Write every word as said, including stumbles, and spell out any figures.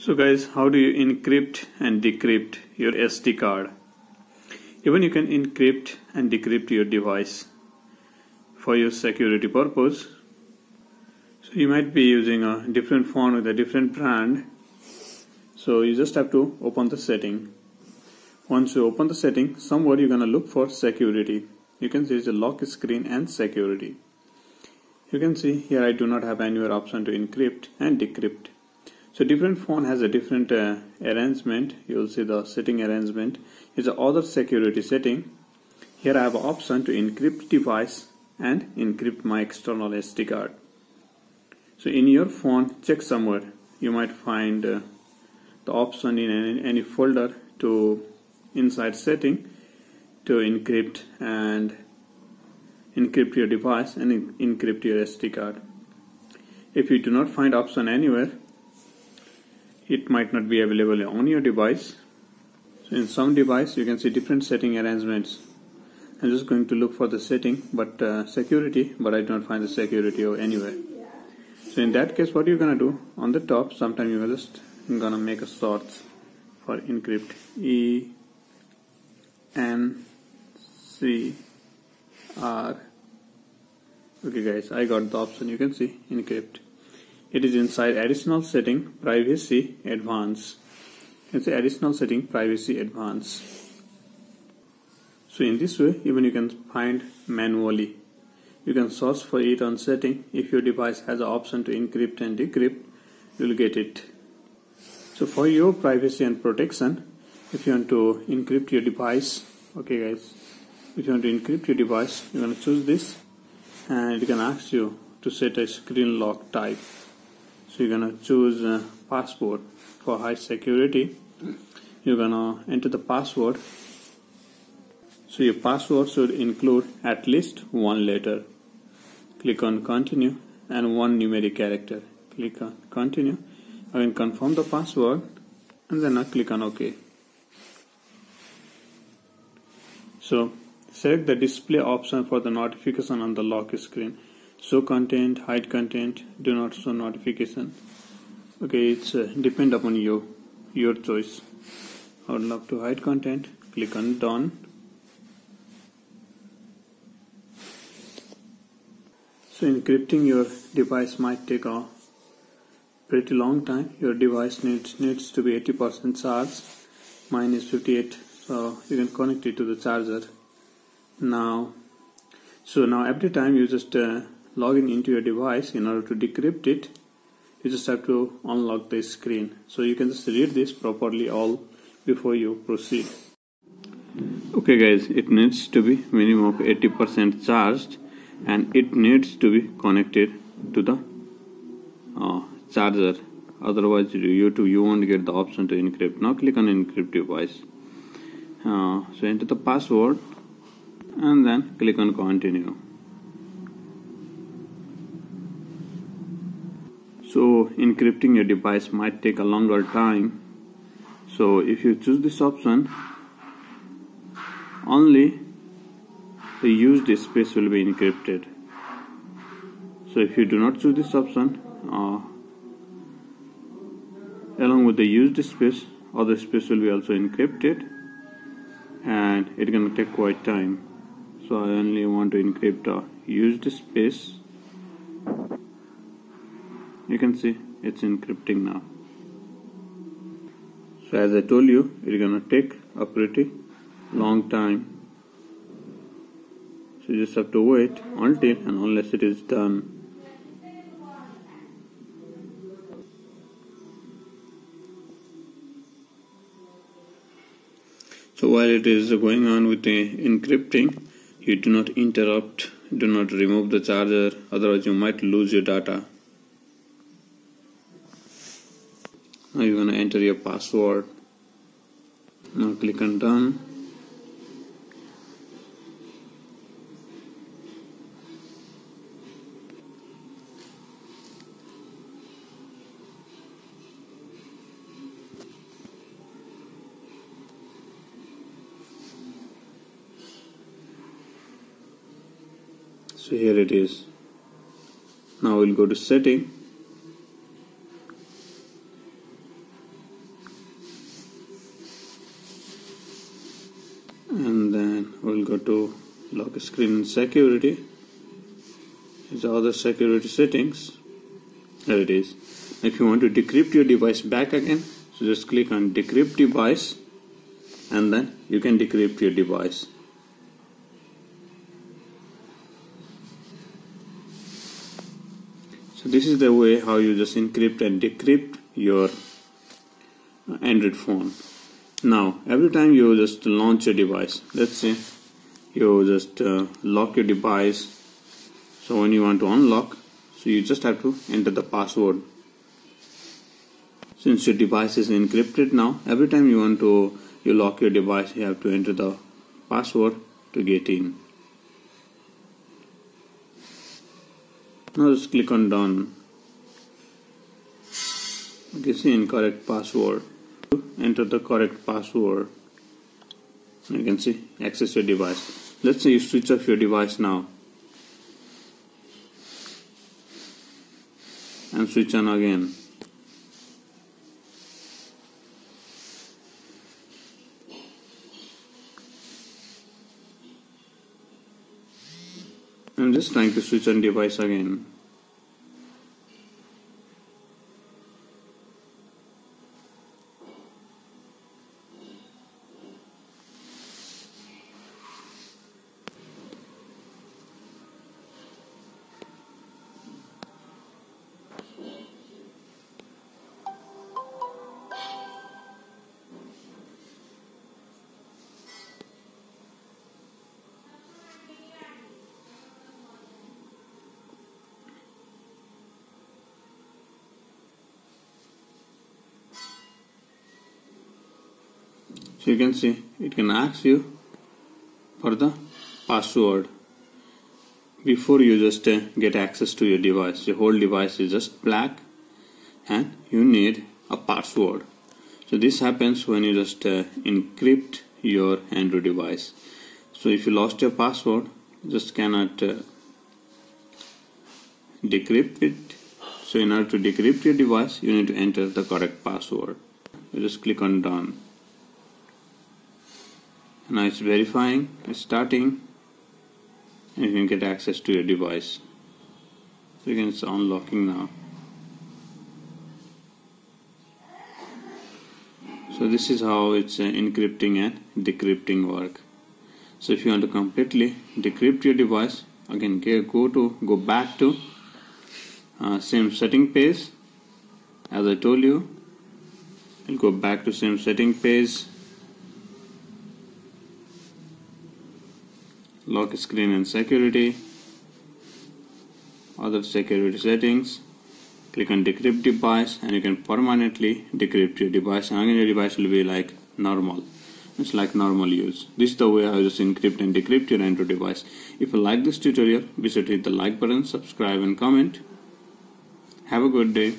So guys, how do you encrypt and decrypt your S D card? Even you can encrypt and decrypt your device for your security purpose. So you might be using a different phone with a different brand. So you just have to open the setting. Once you open the setting, somewhere you're gonna look for security. You can see the lock screen and security. You can see here I do not have anywhere option to encrypt and decrypt. So different phone has a different uh, arrangement. You will see the setting arrangement is the other security setting. Here I have an option to encrypt device and encrypt my external S D card. So in your phone, check somewhere. You might find uh, the option in any, any folder to inside setting to encrypt and encrypt your device and encrypt your S D card. If you do not find option anywhere, it might not be available on your device. So in some device you can see different setting arrangements. I'm just going to look for the setting but uh, security, but I don't find the security or anywhere. So in that case, what you're gonna do on the top, sometimes you're just gonna make a search for encrypt, E N C R. Okay guys, I got the option. You can see encrypt. It is inside additional setting, privacy, advanced. It's additional setting, privacy, advanced. So in this way, even you can find manually. You can search for it on setting. If your device has an option to encrypt and decrypt, you'll get it. So for your privacy and protection, if you want to encrypt your device, okay guys, if you want to encrypt your device, you're going to choose this, and it can ask you to set a screen lock type. So you're gonna choose uh, password for high security. You're gonna enter the password. So your password should include at least one letter. Click on continue and one numeric character. Click on continue. I can confirm the password and then I click on OK. So select the display option for the notification on the lock screen. Show content, hide content, do not show notification. Okay, it's uh, depend upon you, your choice. I would love to hide content. Click on done. So encrypting your device might take a pretty long time. Your device needs needs to be eighty percent charged. Mine is fifty-eight, so you can connect it to the charger. Now, so now every time you just uh, login into your device in order to decrypt it, you just have to unlock the screen. So you can just read this properly all before you proceed. Okay guys, it needs to be minimum of eighty percent charged and it needs to be connected to the uh, charger, otherwise you too you won't get the option to encrypt. Now click on encrypt device, uh, so enter the password and then click on continue. So encrypting your device might take a longer time. So if you choose this option, only the used space will be encrypted. So if you do not choose this option, uh, along with the used space, other space will be also encrypted and it's gonna take quite time. So I only want to encrypt the used space. You can see it's encrypting now. So as I told you, it's gonna take a pretty long time. So you just have to wait until and unless it is done. So while it is going on with the encrypting, you do not interrupt, do not remove the charger, otherwise you might lose your data. Now you're going to enter your password. Now click on done. So here it is. Now we'll go to setting. go to lock screen and security. These are the security settings. There it is. If you want to decrypt your device back again, so just click on decrypt device and then you can decrypt your device. So this is the way how you just encrypt and decrypt your Android phone. Now every time you just launch your device, let's say you just uh, lock your device, so when you want to unlock, so you just have to enter the password. Since your device is encrypted now, every time you want to you lock your device, you have to enter the password to get in. Now just click on done. Okay, see incorrect password. Enter the correct password. You can see access your device. Let's say you switch off your device now and switch on again. I'm just trying to switch on device again. So you can see it can ask you for the password before you just uh, get access to your device. Your whole device is just black and you need a password. So this happens when you just uh, encrypt your Android device. So if you lost your password, you just cannot uh, decrypt it. So in order to decrypt your device, you need to enter the correct password. You just click on done. Now it's verifying, it's starting, and you can get access to your device. So again, it's unlocking now. So this is how it's uh, encrypting and decrypting work. So if you want to completely decrypt your device, again go to go back to uh, same setting page. As I told you, I'll go back to same setting page. Lock screen and security, other security settings, click on decrypt device and you can permanently decrypt your device, and your device will be like normal. It's like normal use. This is the way I just encrypt and decrypt your Android device. If you like this tutorial, be sure to hit the like button, subscribe and comment. Have a good day.